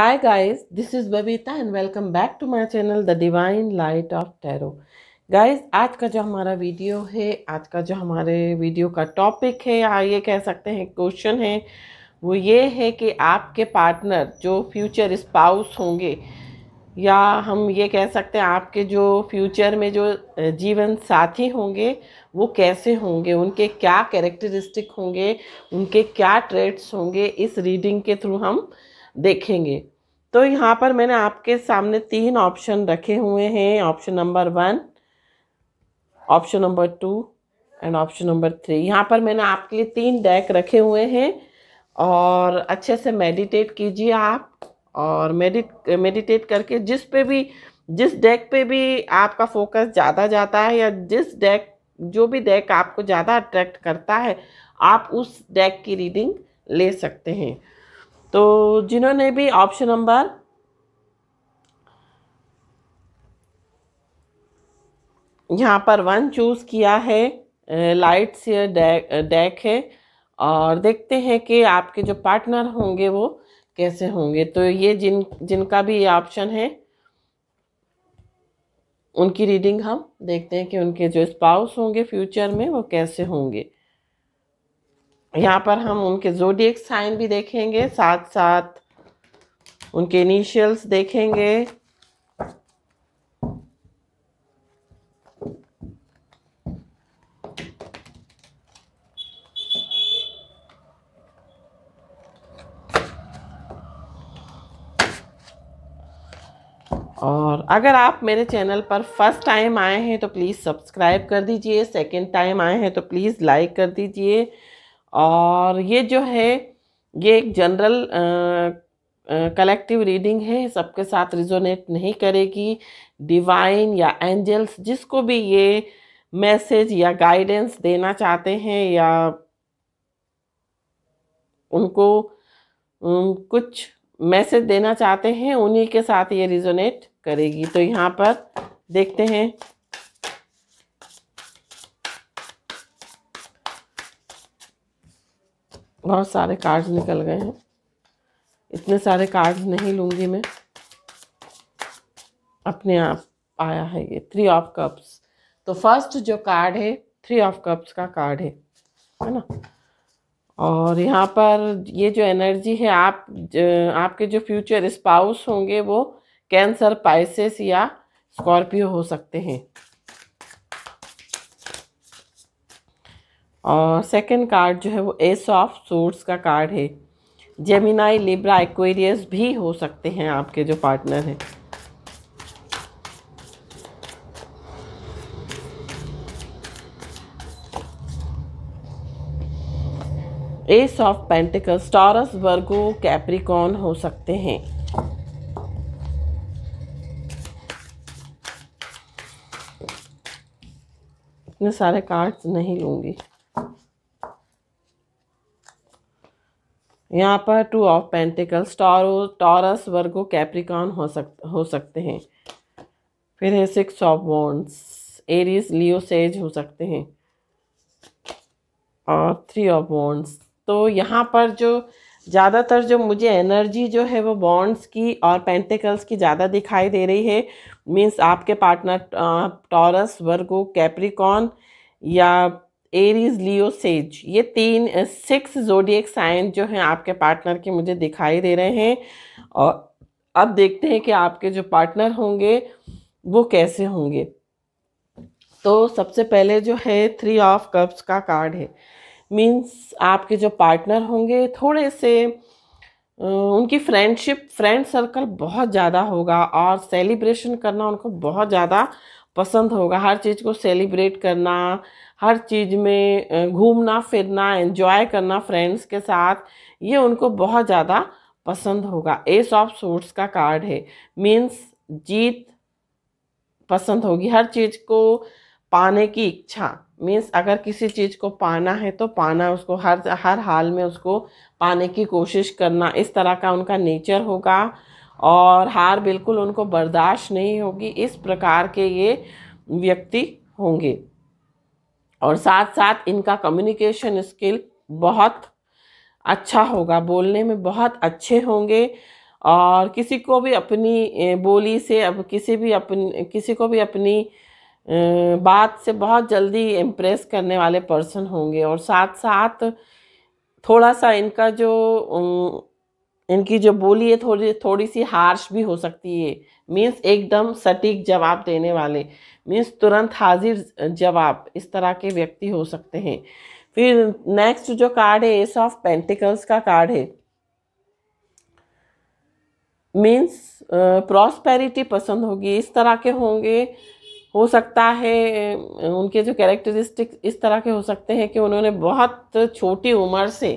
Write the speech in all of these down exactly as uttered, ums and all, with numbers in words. Hi guys, this is Babeeta and welcome back to my channel The Divine Light of Tarot. Guys आज का जो हमारा video है, आज का जो हमारे वीडियो का टॉपिक है या ये कह सकते हैं क्वेश्चन है, वो ये है कि आपके पार्टनर जो फ्यूचर स्पाउस होंगे या हम ये कह सकते हैं आपके जो फ्यूचर में जो जीवन साथी होंगे वो कैसे होंगे, उनके क्या कैरेक्टरिस्टिक होंगे, उनके क्या ट्रेड्स होंगे, इस रीडिंग के थ्रू हम देखेंगे। तो यहाँ पर मैंने आपके सामने तीन ऑप्शन रखे हुए हैं, option number one, option number two and option number three. यहाँ पर मैंने आपके लिए तीन डेक रखे हुए हैं और अच्छे से मेडिटेट कीजिए आप, और मेडिट मेडिटेट करके जिस पे भी जिस डेक पे भी आपका फोकस ज़्यादा जाता है या जिस डेक जो भी डेक आपको ज़्यादा अट्रैक्ट करता है आप उस डेक की रीडिंग ले सकते हैं। तो जिन्होंने भी ऑप्शन नंबर यहाँ पर वन चूज़ किया है, लाइट्स ये डेक है और देखते हैं कि आपके जो पार्टनर होंगे वो कैसे होंगे। तो ये जिन जिनका भी ये ऑप्शन है उनकी रीडिंग हम देखते हैं कि उनके जो स्पाउस होंगे फ्यूचर में वो कैसे होंगे। यहाँ पर हम उनके ज़ोडिएक साइन भी देखेंगे, साथ साथ उनके इनिशियल्स देखेंगे, और अगर आप मेरे चैनल पर फर्स्ट टाइम आए हैं तो प्लीज़ सब्सक्राइब कर दीजिए, सेकंड टाइम आए हैं तो प्लीज़ लाइक कर दीजिए। और ये जो है ये एक जनरल कलेक्टिव रीडिंग है, सबके साथ रिजोनेट नहीं करेगी। डिवाइन या एंजल्स जिसको भी ये मैसेज या गाइडेंस देना चाहते हैं या उनको उन, कुछ मैसेज देना चाहते हैं उन्हीं के साथ ये रिजोनेट करेगी। तो यहाँ पर देखते हैं बहुत सारे कार्ड्स निकल गए हैं, इतने सारे कार्ड्स नहीं लूँगी मैं, अपने आप आया है ये थ्री ऑफ कप्स। तो फर्स्ट जो कार्ड है थ्री ऑफ कप्स का कार्ड है है ना, और यहाँ पर ये जो एनर्जी है आप आपके जो फ्यूचर स्पाउस होंगे वो कैंसर, पाइसेस या स्कॉर्पियो हो सकते हैं। और सेकंड कार्ड जो है वो एस ऑफ सोर्ड्स का कार्ड है, जेमिनाई, लिब्रा, एक्वेरियस भी हो सकते हैं आपके जो पार्टनर हैं। Ace of pentacles, Taurus, Virgo, Capricorn हो सकते हैं। इतने सारे कार्ड्स नहीं लूँगी। यहाँ पर two of pentacles, Taurus, Taurus, Virgo, Capricorn हो सकते हो सकते हैं। फिर है six of wands, Aries, Leo, says हो सकते हैं, और थ्री ऑफ वॉन्ड्स। तो यहाँ पर जो ज़्यादातर जो मुझे एनर्जी जो है वो बॉन्ड्स की और पेंटिकल्स की ज़्यादा दिखाई दे रही है, मीन्स आपके पार्टनर टॉरस, वर्गो, कैप्रिकॉर्न या एरीज, लियो, सेज, ये तीन सिक्स जोडिएक साइन जो हैं आपके पार्टनर के मुझे दिखाई दे रहे हैं। और अब देखते हैं कि आपके जो पार्टनर होंगे वो कैसे होंगे। तो सबसे पहले जो है थ्री ऑफ कप्स का कार्ड है, मीन्स आपके जो पार्टनर होंगे थोड़े से उनकी फ्रेंडशिप, फ्रेंड सर्कल बहुत ज़्यादा होगा और सेलिब्रेशन करना उनको बहुत ज़्यादा पसंद होगा। हर चीज़ को सेलिब्रेट करना, हर चीज़ में घूमना फिरना, एंजॉय करना फ्रेंड्स के साथ, ये उनको बहुत ज़्यादा पसंद होगा। एस ऑफ सोर्ड्स का कार्ड है, मीन्स जीत पसंद होगी, हर चीज़ को पाने की इच्छा, मीन्स अगर किसी चीज़ को पाना है तो पाना, उसको हर हर हाल में उसको पाने की कोशिश करना, इस तरह का उनका नेचर होगा। और हार बिल्कुल उनको बर्दाश्त नहीं होगी, इस प्रकार के ये व्यक्ति होंगे। और साथ साथ इनका कम्युनिकेशन स्किल बहुत अच्छा होगा, बोलने में बहुत अच्छे होंगे और किसी को भी अपनी बोली से, अब किसी भी अपनी किसी को भी अपनी बात से बहुत जल्दी इम्प्रेस करने वाले पर्सन होंगे। और साथ साथ थोड़ा सा इनका जो इनकी जो बोली है थोड़ी थोड़ी सी हार्श भी हो सकती है। मीन्स एकदम सटीक जवाब देने वाले, मीन्स तुरंत हाजिर जवाब, इस तरह के व्यक्ति हो सकते हैं। फिर नेक्स्ट जो कार्ड है एस ऑफ पेंटिकल्स का कार्ड है। मीन्स प्रॉस्पेरिटी पसंद होगी, इस तरह के होंगे। हो सकता है उनके जो कैरेक्टरिस्टिक्स इस तरह के हो सकते हैं कि उन्होंने बहुत छोटी उम्र से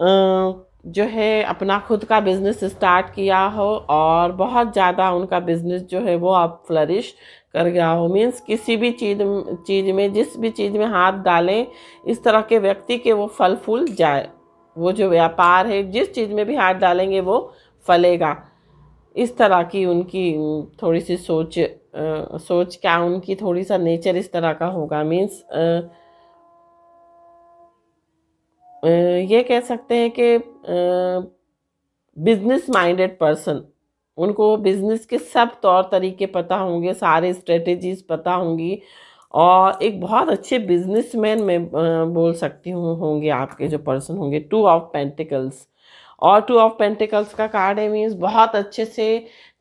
जो है अपना खुद का बिज़नेस स्टार्ट किया हो और बहुत ज़्यादा उनका बिज़नेस जो है वो अब फ्लरिश कर गया हो। मीन्स किसी भी चीज़ चीज़ में जिस भी चीज़ में हाथ डालें इस तरह के व्यक्ति के वो फल फूल जाए। वो जो व्यापार है जिस चीज़ में भी हाथ डालेंगे वो फलेगा, इस तरह की उनकी थोड़ी सी सोच आ, सोच क्या उनकी थोड़ी सा नेचर इस तरह का होगा। मीन्स ये कह सकते हैं कि बिजनेस माइंडेड पर्सन, उनको बिजनेस के सब तौर तरीके पता होंगे, सारे स्ट्रेटेजीज पता होंगी और एक बहुत अच्छे बिजनेसमैन मैं बोल सकती हूँ होंगे आपके जो पर्सन होंगे। टू ऑफ पेंटिकल्स और टू ऑफ पेंटिकल्स का कार्ड है। मीन्स बहुत अच्छे से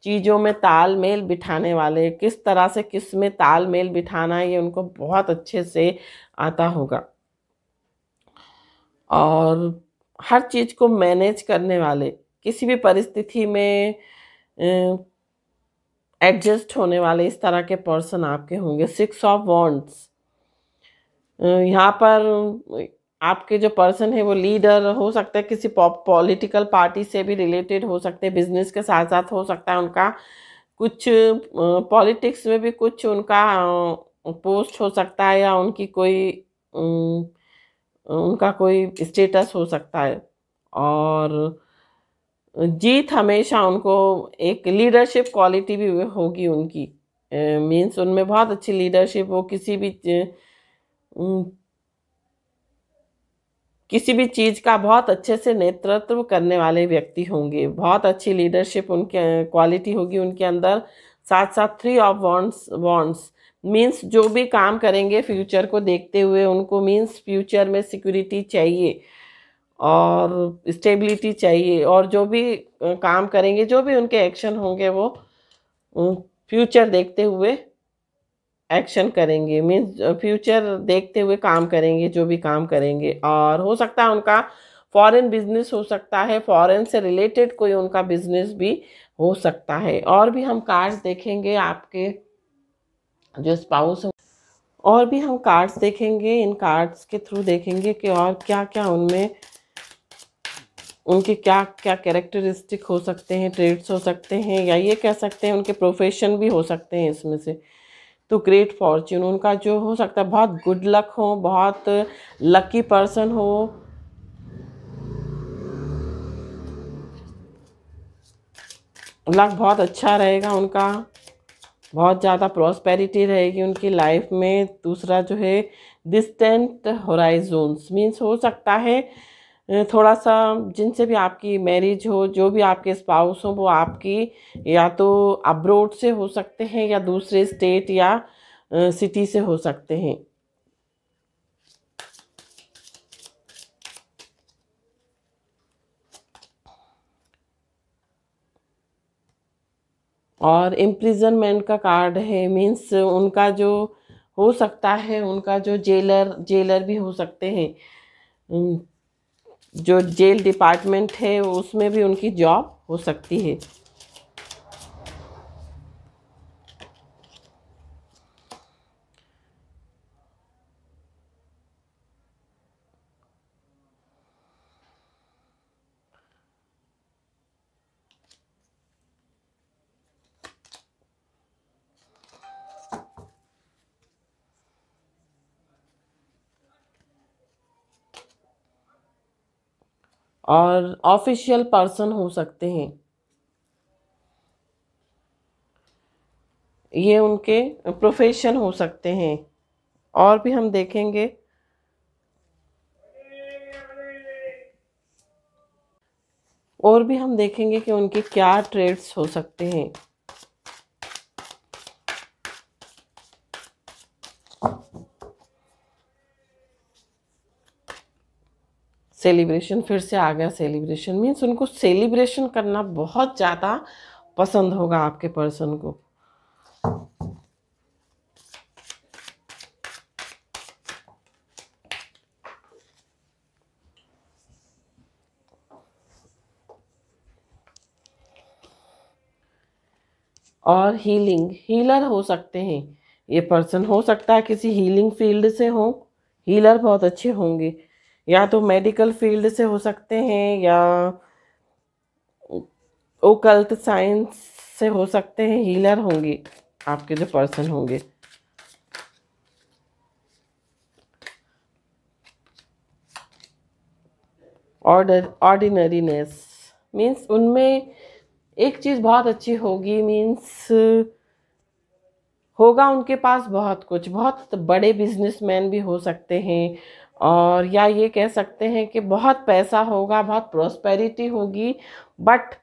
चीज़ों में तालमेल बिठाने वाले, किस तरह से किस में तालमेल बिठाना है ये उनको बहुत अच्छे से आता होगा और हर चीज़ को मैनेज करने वाले, किसी भी परिस्थिति में एडजस्ट होने वाले इस तरह के पर्सन आपके होंगे। सिक्स ऑफ वॉन्ड्स, यहाँ पर आपके जो पर्सन है वो लीडर हो सकता है, किसी पॉलिटिकल पार्टी से भी रिलेटेड हो सकते हैं, बिजनेस के साथ साथ हो सकता है उनका कुछ पॉलिटिक्स में भी कुछ उनका पोस्ट हो सकता है या उनकी कोई उनका कोई स्टेटस हो सकता है। और जीत हमेशा उनको एक लीडरशिप क्वालिटी भी होगी उनकी। मीन्स उनमें बहुत अच्छी लीडरशिप हो, किसी भी किसी भी चीज़ का बहुत अच्छे से नेतृत्व करने वाले व्यक्ति होंगे, बहुत अच्छी लीडरशिप उनके क्वालिटी होगी उनके अंदर। साथ साथ three of wands wands means जो भी काम करेंगे फ्यूचर को देखते हुए उनको मीन्स फ्यूचर में सिक्योरिटी चाहिए और स्टेबिलिटी चाहिए और जो भी काम करेंगे जो भी उनके एक्शन होंगे वो फ्यूचर देखते हुए एक्शन करेंगे। मीन्स फ्यूचर देखते हुए काम करेंगे जो भी काम करेंगे। और हो सकता है उनका फॉरेन बिजनेस हो सकता है, फॉरेन से रिलेटेड कोई उनका बिजनेस भी हो सकता है। और भी हम कार्ड्स देखेंगे आपके जो स्पाउस हो, और भी हम कार्ड्स देखेंगे, इन कार्ड्स के थ्रू देखेंगे कि और क्या क्या उनमें उनके क्या क्या कैरेक्टरिस्टिक हो सकते हैं, ट्रेड्स हो सकते हैं या ये कह सकते हैं उनके प्रोफेशन भी हो सकते हैं इसमें से। तो ग्रेट फॉर्च्यून उनका जो हो सकता है, बहुत गुड लक हो, बहुत लकी पर्सन हो, लक बहुत अच्छा रहेगा उनका, बहुत ज़्यादा प्रॉस्पेरिटी रहेगी उनकी लाइफ में। दूसरा जो है डिस्टेंट होराइजन्स मीन्स हो सकता है थोड़ा सा जिनसे भी आपकी मैरिज हो, जो भी आपके स्पाउस हो वो आपकी या तो अब्रोड से हो सकते हैं या दूसरे स्टेट या सिटी से हो सकते हैं। और इम्प्रिजनमेंट का कार्ड है। मीन्स उनका जो हो सकता है उनका जो जेलर जेलर भी हो सकते हैं, जो जेल डिपार्टमेंट है उसमें भी उनकी जॉब हो सकती है। और ऑफिशियल पर्सन हो सकते हैं ये, उनके प्रोफेशन हो सकते हैं। और भी हम देखेंगे। और भी हम देखेंगे कि उनके क्या ट्रेड्स हो सकते हैं। सेलिब्रेशन फिर से आ गया। सेलिब्रेशन मीन्स उनको सेलिब्रेशन करना बहुत ज़्यादा पसंद होगा आपके पर्सन को। और हीलिंग, हीलर हो सकते हैं ये पर्सन, हो सकता है किसी हीलिंग फील्ड से हो। हीलर बहुत अच्छे होंगे, या तो मेडिकल फील्ड से हो सकते हैं, या ओकल्ट साइंस से हो सकते हैं। हीलर होंगे आपके जो पर्सन होंगे। ऑर्डर ऑर्डिनरीनेस मीन्स उनमें एक चीज़ बहुत अच्छी होगी, मीन्स होगा उनके पास बहुत कुछ। बहुत बड़े बिजनेसमैन भी हो सकते हैं, और या ये कह सकते हैं कि बहुत पैसा होगा, बहुत प्रॉस्पेरिटी होगी, बट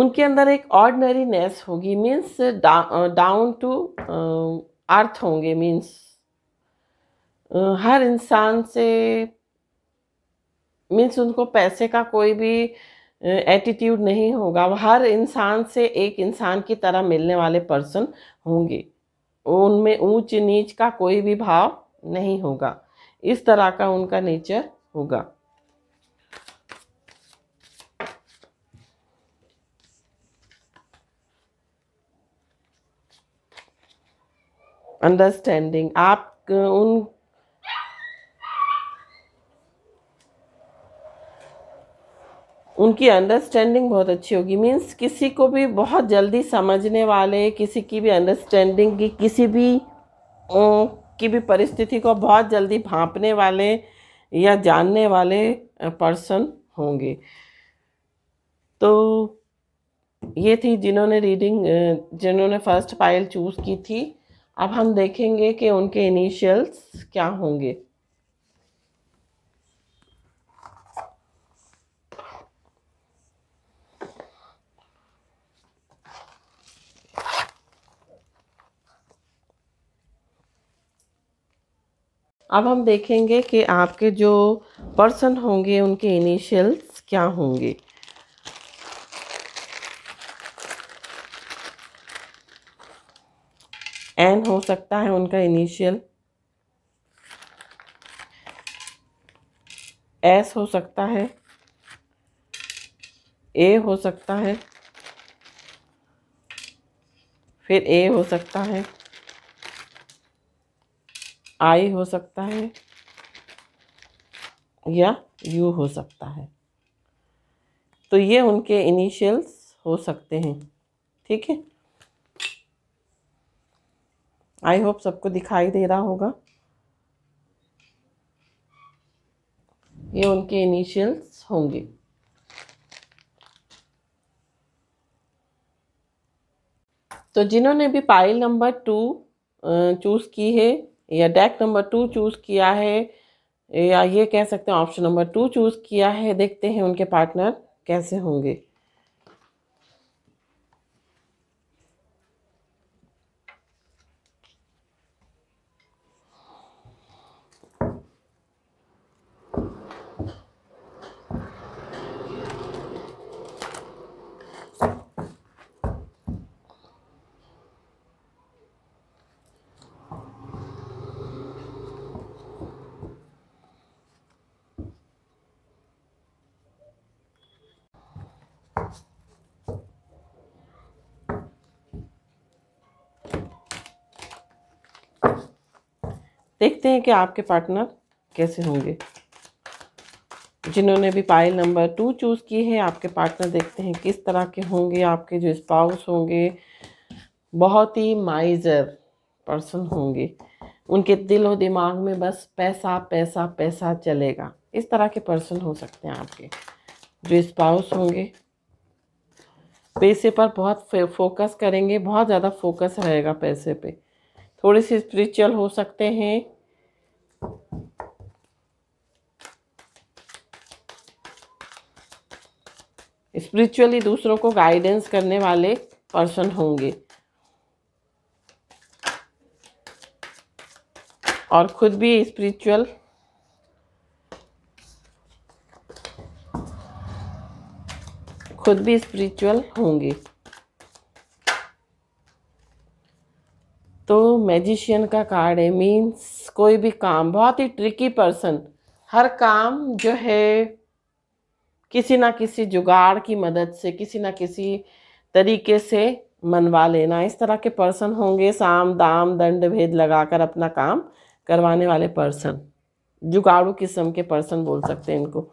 उनके अंदर एक ऑर्डिनरीनेस होगी। मीन्स डाउन टू अर्थ होंगे, मीन्स हर इंसान से मीन्स उनको पैसे का कोई भी एटीट्यूड नहीं होगा। वह हर इंसान से एक इंसान की तरह मिलने वाले पर्सन होंगे, उनमें ऊंच नीच का कोई भी भाव नहीं होगा। इस तरह का उनका नेचर होगा। अंडरस्टैंडिंग, आप उन उनकी अंडरस्टैंडिंग बहुत अच्छी होगी। मीन्स किसी को भी बहुत जल्दी समझने वाले, किसी की भी अंडरस्टैंडिंग की, किसी भी ओ, की भी परिस्थिति को बहुत जल्दी भांपने वाले या जानने वाले पर्सन होंगे। तो ये थी जिन्होंने रीडिंग जिन्होंने फर्स्ट पाइल चूज़ की थी। अब हम देखेंगे कि उनके इनिशियल्स क्या होंगे। अब हम देखेंगे कि आपके जो पर्सन होंगे उनके इनिशियल्स क्या होंगे। एन हो सकता है उनका इनिशियल, एस हो सकता है, ए हो सकता है, फिर ए हो सकता है, आई हो सकता है, या यू हो सकता है। तो ये उनके इनिशियल्स हो सकते हैं। ठीक है, आई होप सबको दिखाई दे रहा होगा। ये उनके इनिशियल्स होंगे। तो जिन्होंने भी पाइल नंबर टू चूज़ की है, या डेक नंबर टू चूज़ किया है, या ये कह सकते हैं ऑप्शन नंबर टू चूज़ किया है, देखते हैं उनके पार्टनर कैसे होंगे। देखते हैं कि आपके पार्टनर कैसे होंगे। जिन्होंने भी पाइल नंबर टू चूज़ की है, आपके पार्टनर देखते हैं किस तरह के होंगे। आपके जो स्पाउस होंगे बहुत ही माइजर पर्सन होंगे। उनके दिल और दिमाग में बस पैसा पैसा पैसा चलेगा। इस तरह के पर्सन हो सकते हैं आपके जो स्पाउस होंगे। पैसे पर बहुत फोकस करेंगे, बहुत ज़्यादा फोकस रहेगा पैसे पे। थोड़े से स्पिरिचुअल हो सकते हैं। स्पिरिचुअली दूसरों को गाइडेंस करने वाले पर्सन होंगे और खुद भी स्पिरिचुअल खुद भी स्पिरिचुअल होंगे। तो मैजिशियन का कार्ड है, मीन्स कोई भी काम, बहुत ही ट्रिकी पर्सन, हर काम जो है किसी ना किसी जुगाड़ की मदद से, किसी ना किसी तरीके से मनवा लेना, इस तरह के पर्सन होंगे। साम दाम दंड भेद लगाकर अपना काम करवाने वाले पर्सन, जुगाड़ू किस्म के पर्सन बोल सकते हैं इनको।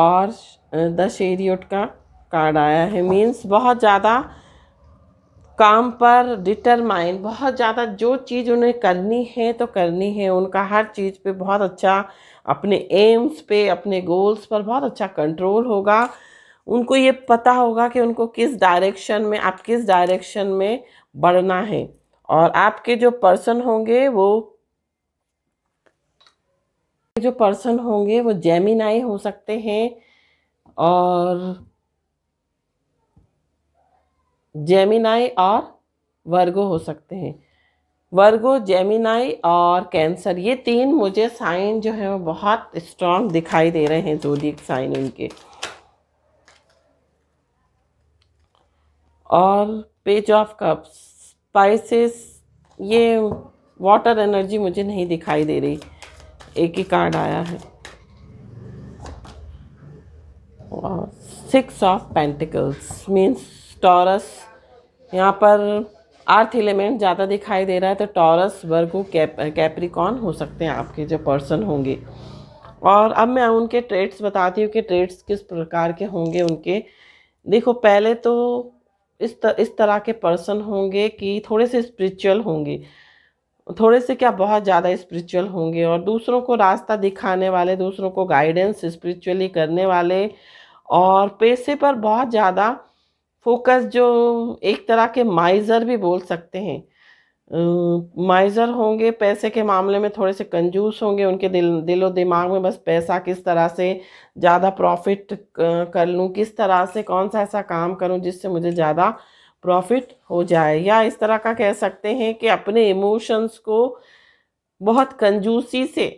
और द शेरियट का कार्ड आया है, मीन्स बहुत ज़्यादा काम पर डिटरमाइन, बहुत ज़्यादा जो चीज़ उन्हें करनी है तो करनी है, उनका हर चीज़ पे बहुत अच्छा, अपने एम्स पे, अपने गोल्स पर बहुत अच्छा कंट्रोल होगा। उनको ये पता होगा कि उनको किस डायरेक्शन में, आप किस डायरेक्शन में बढ़ना है। और आपके जो पर्सन होंगे वो जो पर्सन होंगे वो जेमिनाई हो सकते हैं, और जेमिनाई और वर्गो हो सकते हैं। वर्गो, जेमिनाई और कैंसर, ये तीन मुझे साइन जो है वो बहुत स्ट्रांग दिखाई दे रहे हैं, जोडियक साइन उनके। और पेज ऑफ कप्स, स्पाइसेस, ये वाटर एनर्जी मुझे नहीं दिखाई दे रही, एक ही कार्ड आया है। और six of pentacles means Taurus, यहाँ पर अर्थ एलिमेंट ज़्यादा दिखाई दे रहा है, तो टॉरस, वर्गो, कैप कैप्रिकॉन हो सकते हैं आपके जो पर्सन होंगे। और अब मैं उनके ट्रेड्स बताती हूँ कि ट्रेड्स किस प्रकार के होंगे उनके। देखो, पहले तो इस त, इस तरह के पर्सन होंगे कि थोड़े से स्पिरिचुअल होंगे, थोड़े से क्या बहुत ज़्यादा स्पिरिचुअल होंगे, और दूसरों को रास्ता दिखाने वाले, दूसरों को गाइडेंस स्पिरिचुअली करने वाले। और पैसे पर बहुत ज़्यादा फोकस, जो एक तरह के माइजर भी बोल सकते हैं, माइजर होंगे, पैसे के मामले में थोड़े से कंजूस होंगे। उनके दिल दिलो दिमाग में बस पैसा, किस तरह से ज़्यादा प्रॉफिट कर लूँ, किस तरह से कौन सा ऐसा काम करूँ जिससे मुझे ज़्यादा प्रॉफिट हो जाए। या इस तरह का कह सकते हैं कि अपने इमोशंस को बहुत कंजूसी से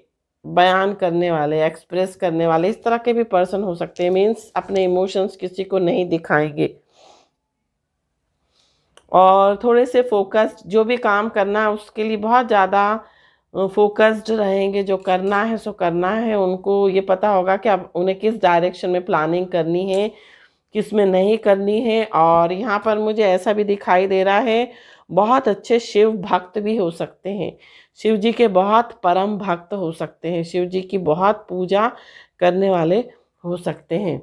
बयान करने वाले, एक्सप्रेस करने वाले, इस तरह के भी पर्सन हो सकते हैं। मीन्स अपने इमोशंस किसी को नहीं दिखाएंगे, और थोड़े से फोकस्ड, जो भी काम करना है उसके लिए बहुत ज़्यादा फोकस्ड रहेंगे, जो करना है सो करना है। उनको ये पता होगा कि अब उन्हें किस डायरेक्शन में प्लानिंग करनी है, किस में नहीं करनी है। और यहाँ पर मुझे ऐसा भी दिखाई दे रहा है, बहुत अच्छे शिव भक्त भी हो सकते हैं, शिव जी के बहुत परम भक्त हो सकते हैं, शिव जी की बहुत पूजा करने वाले हो सकते हैं।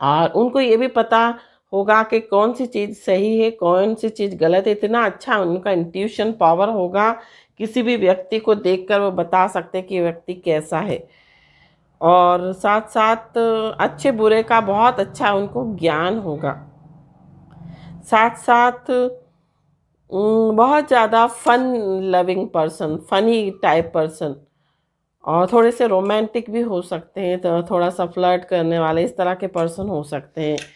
और उनको ये भी पता होगा कि कौन सी चीज़ सही है, कौन सी चीज़ गलत है। इतना अच्छा उनका इंट्यूशन पावर होगा, किसी भी व्यक्ति को देखकर वो बता सकते हैं कि व्यक्ति कैसा है। और साथ साथ अच्छे बुरे का बहुत अच्छा उनको ज्ञान होगा। साथ साथ बहुत ज़्यादा fun loving person, funny type person, और थोड़े से रोमांटिक भी हो सकते हैं, तो थोड़ा सा फ्लर्ट करने वाले, इस तरह के पर्सन हो सकते हैं।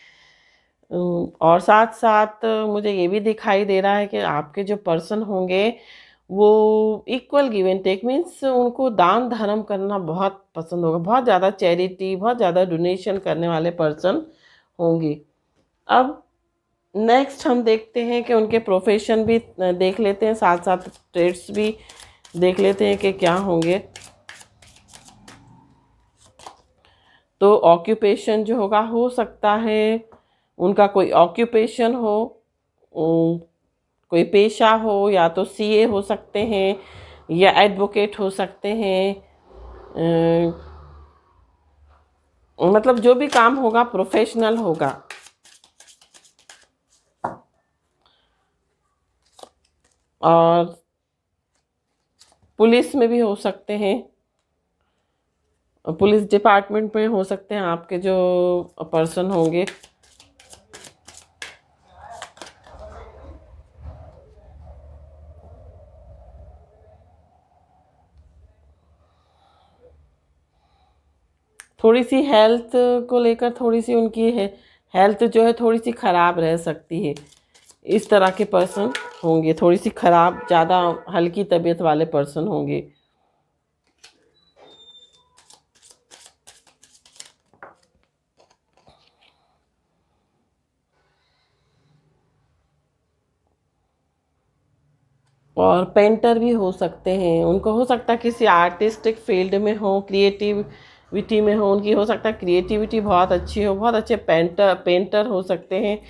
और साथ साथ मुझे ये भी दिखाई दे रहा है कि आपके जो पर्सन होंगे वो equal give and take, means उनको दान धर्म करना बहुत पसंद होगा, बहुत ज़्यादा चैरिटी, बहुत ज़्यादा डोनेशन करने वाले पर्सन होंगे। अब नेक्स्ट हम देखते हैं कि उनके प्रोफेशन भी देख लेते हैं, साथ साथ ट्रेड्स भी देख लेते हैं कि क्या होंगे। तो ऑक्यूपेशन जो होगा, हो सकता है उनका कोई ऑक्यूपेशन हो, कोई पेशा हो, या तो सीए हो सकते हैं, या एडवोकेट हो सकते हैं, मतलब जो भी काम होगा प्रोफेशनल होगा। और पुलिस में भी हो सकते हैं, पुलिस डिपार्टमेंट में हो सकते हैं आपके जो पर्सन होंगे। थोड़ी सी हेल्थ को लेकर थोड़ी सी उनकी है हेल्थ जो है थोड़ी सी ख़राब रह सकती है। इस तरह के पर्सन होंगे, थोड़ी सी ख़राब, ज़्यादा हल्की तबीयत वाले पर्सन होंगे। और पेंटर भी हो सकते हैं, उनको हो सकता है किसी आर्टिस्टिक फील्ड में हो, क्रिएटिविटी में हो, उनकी हो सकता है क्रिएटिविटी बहुत अच्छी हो, बहुत अच्छे पेंटर पेंटर हो सकते हैं,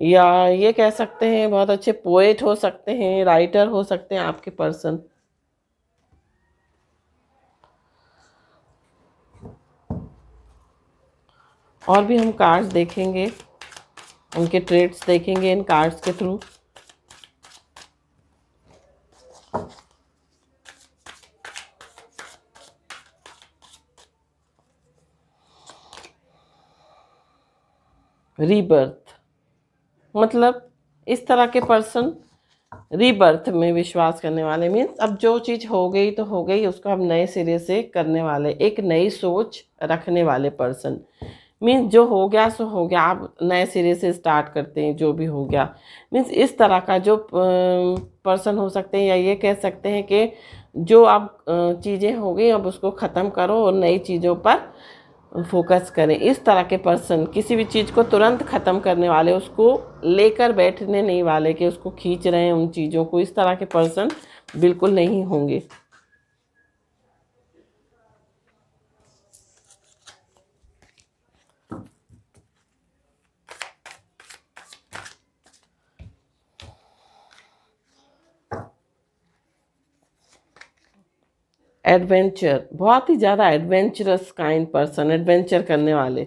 या ये कह सकते हैं बहुत अच्छे पोएट हो सकते हैं, राइटर हो सकते हैं आपके पर्सन। और भी हम कार्ड्स देखेंगे, उनके ट्रेड्स देखेंगे इन कार्ड्स के थ्रू। रीबर्थ मतलब इस तरह के पर्सन रीबर्थ में विश्वास करने वाले, मीन्स अब जो चीज़ हो गई तो हो गई, उसको हम नए सिरे से करने वाले, एक नई सोच रखने वाले पर्सन। मीन्स जो हो गया सो हो गया, आप नए सिरे से स्टार्ट करते हैं जो भी हो गया। मीन्स इस तरह का जो पर्सन हो सकते हैं, या ये कह सकते हैं कि जो आप चीज़ें हो गई अब उसको ख़त्म करो और नई चीज़ों पर फोकस करें। इस तरह के पर्सन किसी भी चीज़ को तुरंत ख़त्म करने वाले, उसको लेकर बैठने नहीं वाले कि उसको खींच रहे हैं उन चीज़ों को, इस तरह के पर्सन बिल्कुल नहीं होंगे। एडवेंचर, बहुत ही ज़्यादा एडवेंचरस काइंड पर्सन, एडवेंचर करने वाले,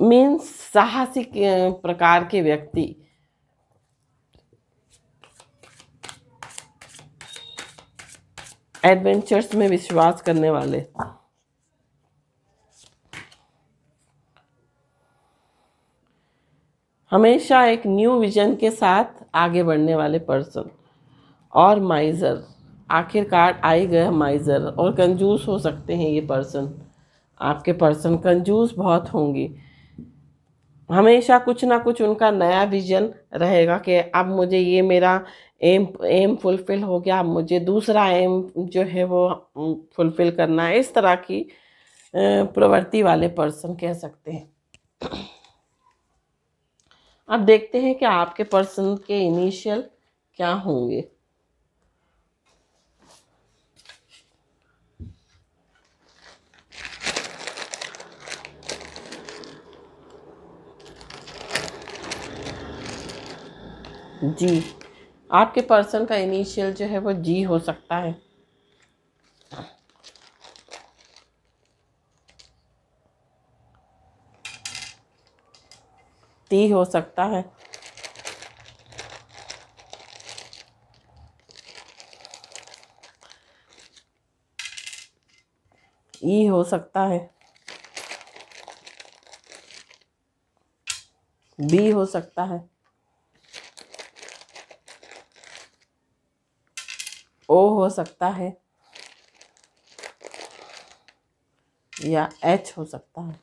मीन्स साहसिक प्रकार के व्यक्ति। एडवेंचर्स में विश्वास करने वाले, हमेशा एक न्यू विजन के साथ आगे बढ़ने वाले पर्सन। और माइजर, आखिरकार आ ही गया माइजर। और कंजूस हो सकते हैं ये पर्सन, आपके पर्सन कंजूस बहुत होंगे। हमेशा कुछ ना कुछ उनका नया विजन रहेगा कि अब मुझे ये मेरा एम एम फुलफ़िल हो गया, अब मुझे दूसरा एम जो है वो फुलफ़िल करना है। इस तरह की प्रवृत्ति वाले पर्सन कह सकते हैं। अब देखते हैं कि आपके पर्सन के इनिशियल क्या होंगे। जी, आपके पर्सन का इनिशियल जो है वो जी हो सकता है। टी हो सकता है। ई हो सकता है। बी हो सकता है। ओ हो सकता है, या एच हो सकता है।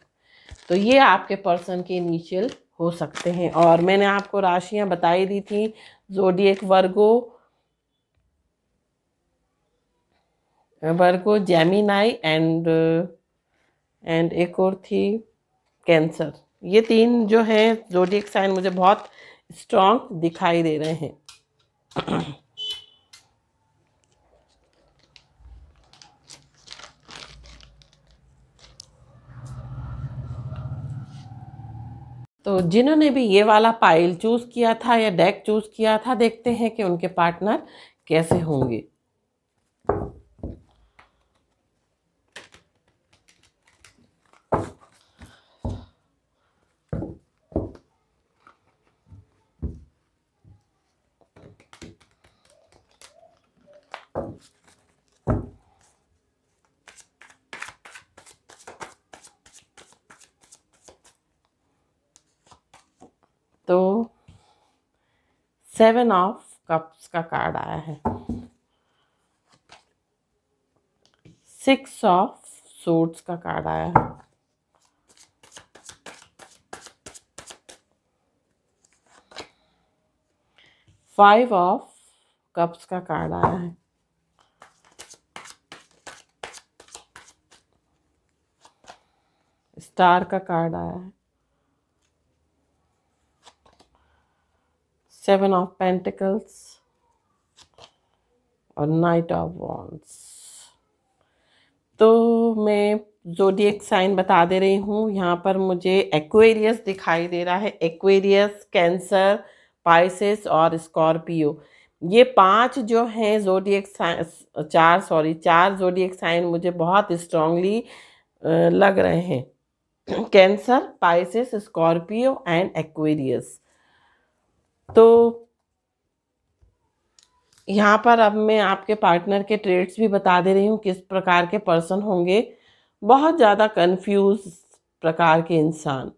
तो ये आपके पर्सन के इनिशियल हो सकते हैं। और मैंने आपको राशियां बताई दी थी, zodiac Virgo, Virgo Gemini and and एक और थी कैंसर। ये तीन जो है ज़ोडिएक साइन मुझे बहुत स्ट्रॉन्ग दिखाई दे रहे हैं। तो जिन्होंने भी ये वाला पाइल चूज़ किया था या डेक चूज़ किया था, देखते हैं कि उनके पार्टनर कैसे होंगे। तो सेवन ऑफ कप्स का कार्ड आया है। सिक्स ऑफ सोर्ड्स का कार्ड आया है। फाइव ऑफ कप्स का कार्ड आया है। स्टार का कार्ड आया है। सेवन ऑफ पेंटिकल्स और नाइट ऑफ वॉन्ड्स। तो मैं जोडिएक साइन बता दे रही हूँ। यहाँ पर मुझे एक्वेरियस दिखाई दे रहा है, एक्वेरियस, कैंसर, पाइसेस और स्कॉर्पियो, ये पांच जो हैं जोडिएक साइन, चार सॉरी चार जोडिएक साइन मुझे बहुत स्ट्रांगली लग रहे हैं। Cancer, Pisces, Scorpio and Aquarius. तो यहाँ पर अब मैं आपके पार्टनर के ट्रेट्स भी बता दे रही हूँ, किस प्रकार के पर्सन होंगे। बहुत ज़्यादा कंफ्यूज प्रकार के इंसान,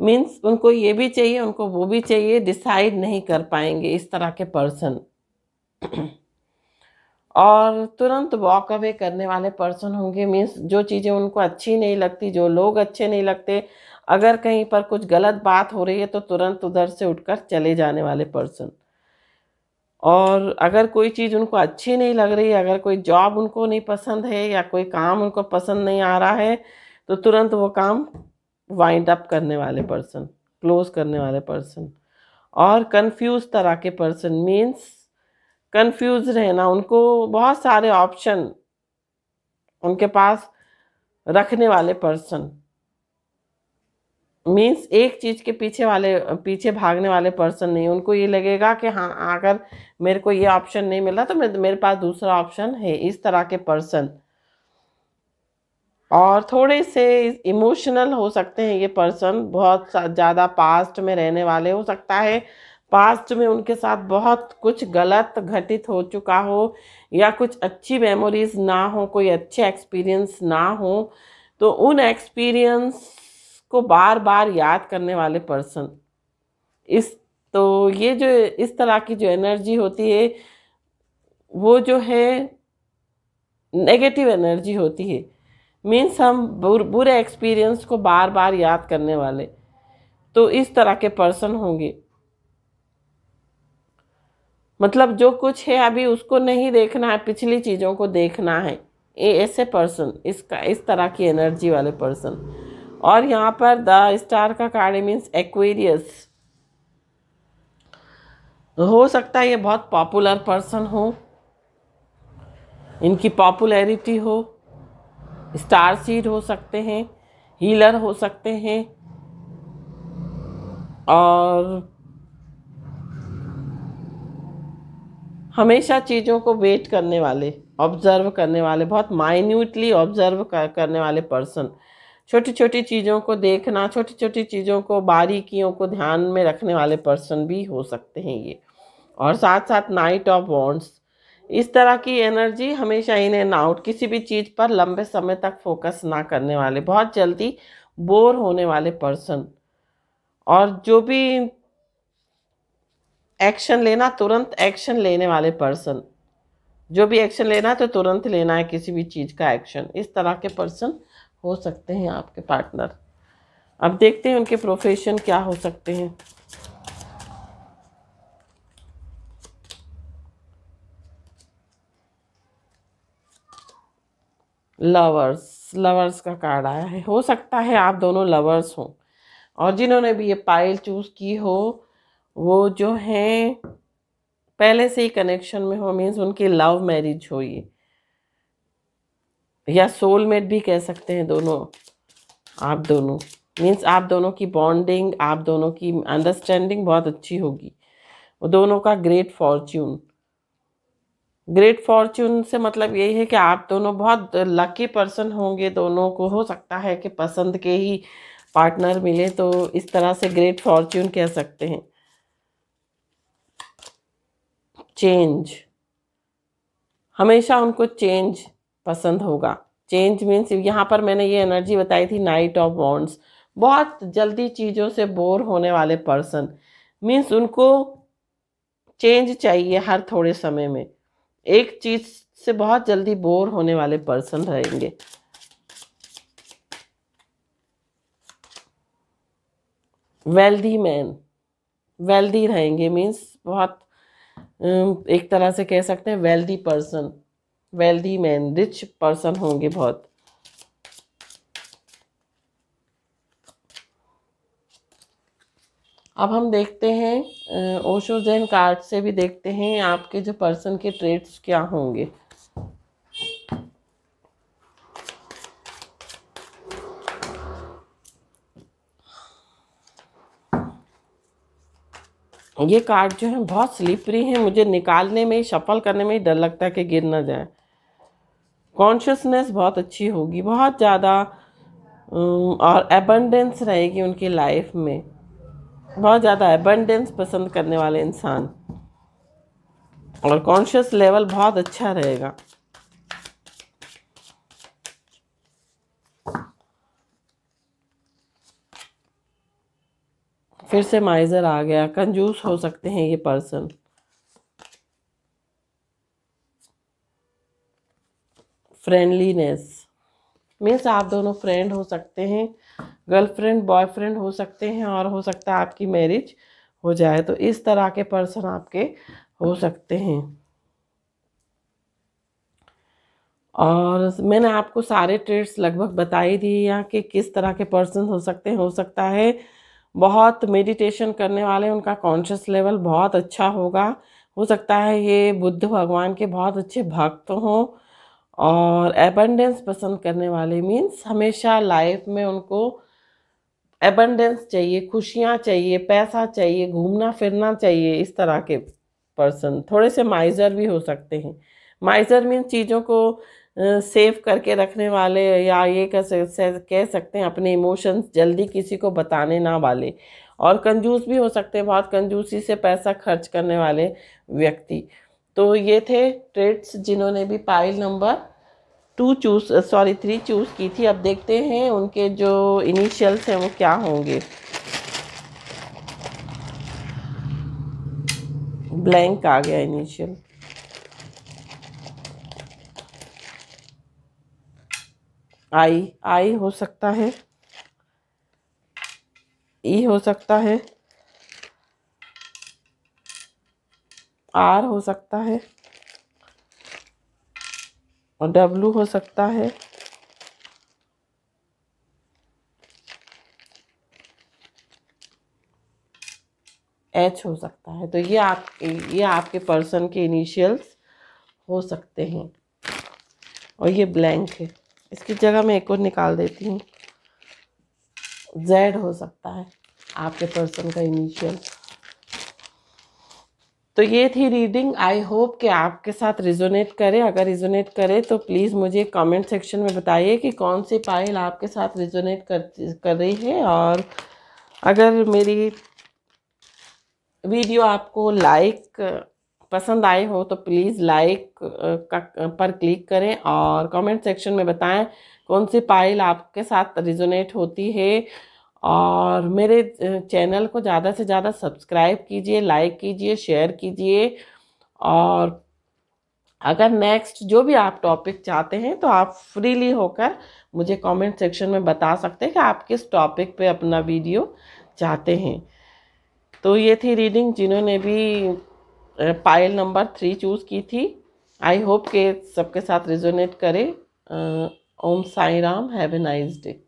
मीन्स उनको ये भी चाहिए, उनको वो भी चाहिए, डिसाइड नहीं कर पाएंगे, इस तरह के पर्सन। और तुरंत वॉक अवे करने वाले पर्सन होंगे, मीन्स जो चीज़ें उनको अच्छी नहीं लगती, जो लोग अच्छे नहीं लगते, अगर कहीं पर कुछ गलत बात हो रही है तो तुरंत उधर से उठकर चले जाने वाले पर्सन। और अगर कोई चीज़ उनको अच्छी नहीं लग रही, अगर कोई जॉब उनको नहीं पसंद है या कोई काम उनको पसंद नहीं आ रहा है, तो तुरंत वो काम वाइंड अप करने वाले पर्सन, क्लोज करने वाले पर्सन। और कंफ्यूज तरह के पर्सन, मीन्स कंफ्यूज रहना, उनको बहुत सारे ऑप्शन उनके पास रखने वाले पर्सन, मीन्स एक चीज़ के पीछे वाले पीछे भागने वाले पर्सन नहीं। उनको ये लगेगा कि हाँ, अगर मेरे को ये ऑप्शन नहीं मिला तो मेरे पास दूसरा ऑप्शन है, इस तरह के पर्सन। और थोड़े से इमोशनल हो सकते हैं ये पर्सन, बहुत ज़्यादा पास्ट में रहने वाले, हो सकता है पास्ट में उनके साथ बहुत कुछ गलत घटित हो चुका हो या कुछ अच्छी मेमोरीज़ ना हो, कोई अच्छे एक्सपीरियंस ना हो, तो उन एक्सपीरियंस को बार बार याद करने वाले पर्सन। इस तो ये जो इस तरह की जो एनर्जी होती है वो जो है नेगेटिव एनर्जी होती है, मीन्स हम बुरे एक्सपीरियंस को बार बार याद करने वाले, तो इस तरह के पर्सन होंगे। मतलब जो कुछ है अभी उसको नहीं देखना है, पिछली चीज़ों को देखना है, ये ऐसे पर्सन, इसका इस तरह की एनर्जी वाले पर्सन। और यहाँ पर द स्टार का कार्ड मीन्स एक्वेरियस, हो सकता है ये बहुत पॉपुलर पर्सन हो, इनकी पॉपुलैरिटी हो, स्टार सीड हो सकते हैं, हीलर हो सकते हैं, और हमेशा चीज़ों को वेट करने वाले, ऑब्जर्व करने वाले, बहुत माइन्यूटली ऑब्जर्व करने वाले पर्सन, छोटी छोटी चीज़ों को देखना, छोटी छोटी चीज़ों को, बारीकियों को ध्यान में रखने वाले पर्सन भी हो सकते हैं ये। और साथ साथ नाइट ऑफ वॉन्ड्स, इस तरह की एनर्जी हमेशा इन एंड आउट, किसी भी चीज़ पर लंबे समय तक फोकस ना करने वाले, बहुत जल्दी बोर होने वाले पर्सन, और जो भी एक्शन लेना तुरंत एक्शन लेने वाले पर्सन, जो भी एक्शन लेना है तो तुरंत लेना है किसी भी चीज़ का एक्शन, इस तरह के पर्सन हो सकते हैं आपके पार्टनर। अब देखते हैं उनके प्रोफेशन क्या हो सकते हैं। लवर्स, लवर्स का कार्ड आया है। हो सकता है आप दोनों लवर्स हों, और जिन्होंने भी ये पाइल चूज की हो वो जो हैं पहले से ही कनेक्शन में हो, मीन्स उनकी लव मैरिज हो ये, या सोलमेट भी कह सकते हैं दोनों, आप दोनों, मीन्स आप दोनों की बॉन्डिंग, आप दोनों की अंडरस्टैंडिंग बहुत अच्छी होगी। वो दोनों का ग्रेट फॉर्च्यून, ग्रेट फॉर्च्यून से मतलब यही है कि आप दोनों बहुत लकी पर्सन होंगे, दोनों को हो सकता है कि पसंद के ही पार्टनर मिले, तो इस तरह से ग्रेट फॉर्च्यून कह सकते हैं। चेंज, हमेशा उनको चेंज पसंद होगा, चेंज मीन्स यहाँ पर मैंने ये एनर्जी बताई थी नाइट ऑफ वॉन्ड्स, बहुत जल्दी चीज़ों से बोर होने वाले पर्सन, मीन्स उनको चेंज चाहिए हर थोड़े समय में, एक चीज़ से बहुत जल्दी बोर होने वाले पर्सन रहेंगे। वेल्दी मैन, वेल्दी रहेंगे मीन्स बहुत एक तरह से कह सकते हैं wealthy person, wealthy man, rich person होंगे बहुत। अब हम देखते हैं ओशो जैन कार्ड से भी देखते हैं आपके जो पर्सन के ट्रेट्स क्या होंगे। ये कार्ड जो है बहुत स्लिपरी है, मुझे निकालने में ही, शफल करने में ही डर लगता है कि गिर ना जाए। कॉन्शियसनेस बहुत अच्छी होगी, बहुत ज़्यादा, और एबंडेंस रहेगी उनकी लाइफ में, बहुत ज़्यादा एबंडेंस पसंद करने वाले इंसान, और कॉन्शियस लेवल बहुत अच्छा रहेगा। फिर से माइजर आ गया, कंजूस हो सकते हैं ये पर्सन। फ्रेंडलीनेस मीन्स आप दोनों फ्रेंड हो सकते हैं, गर्लफ्रेंड बॉयफ्रेंड हो सकते हैं, और हो सकता है आपकी मैरिज हो जाए, तो इस तरह के पर्सन आपके हो सकते हैं। और मैंने आपको सारे ट्रेड्स लगभग बता ही दिए यहाँ कि किस तरह के पर्सन हो सकते हैं। हो सकता है बहुत मेडिटेशन करने वाले, उनका कॉन्शियस लेवल बहुत अच्छा होगा। हो सकता है ये बुद्ध भगवान के बहुत अच्छे भक्त हों, और एबंडेंस पसंद करने वाले मीन्स हमेशा लाइफ में उनको एबंडेंस चाहिए, खुशियाँ चाहिए, पैसा चाहिए, घूमना फिरना चाहिए, इस तरह के पर्सन। थोड़े से माइजर भी हो सकते हैं। माइजर मीन्स चीज़ों को सेव करके रखने वाले, या ये कह सकते हैं अपने इमोशंस जल्दी किसी को बताने ना वाले, और कंजूस भी हो सकते हैं, बहुत कंजूसी से पैसा खर्च करने वाले व्यक्ति। तो ये थे ट्रेड्स जिन्होंने भी pile number two choose sorry three choose की थी। अब देखते हैं उनके जो इनिशियल्स हैं वो क्या होंगे। ब्लैंक आ गया इनिशियल। आई आई हो सकता है, ई हो सकता है, आर हो सकता है, और डब्लू हो सकता है, एच हो सकता है। तो ये आप ये आपके पर्सन के इनिशियल्स हो सकते हैं, और ये ब्लैंक है, इसकी जगह मैं एक और निकाल देती हूँ। जेड हो सकता है आपके पर्सन का इनिशियल। तो ये थी रीडिंग। आई होप कि आपके साथ रिजोनेट करे। अगर रिजोनेट करे तो प्लीज़ मुझे कमेंट सेक्शन में बताइए कि कौन सी पाइल आपके साथ रिजोनेट कर कर रही है। और अगर मेरी वीडियो आपको लाइक पसंद आए हो तो प्लीज़ लाइक पर क्लिक करें, और कमेंट सेक्शन में बताएं कौन सी पाइल आपके साथ रिजोनेट होती है। और मेरे चैनल को ज़्यादा से ज़्यादा सब्सक्राइब कीजिए, लाइक कीजिए, शेयर कीजिए। और अगर नेक्स्ट जो भी आप टॉपिक चाहते हैं तो आप फ्रीली होकर मुझे कमेंट सेक्शन में बता सकते हैं कि आप किस टॉपिक पे अपना वीडियो चाहते हैं। तो ये थी रीडिंग जिन्होंने भी पाइल नंबर थ्री चूज़ की थी। आई होप के सबके साथ रिजोनेट करे। Om Sai Ram. Have a nice day.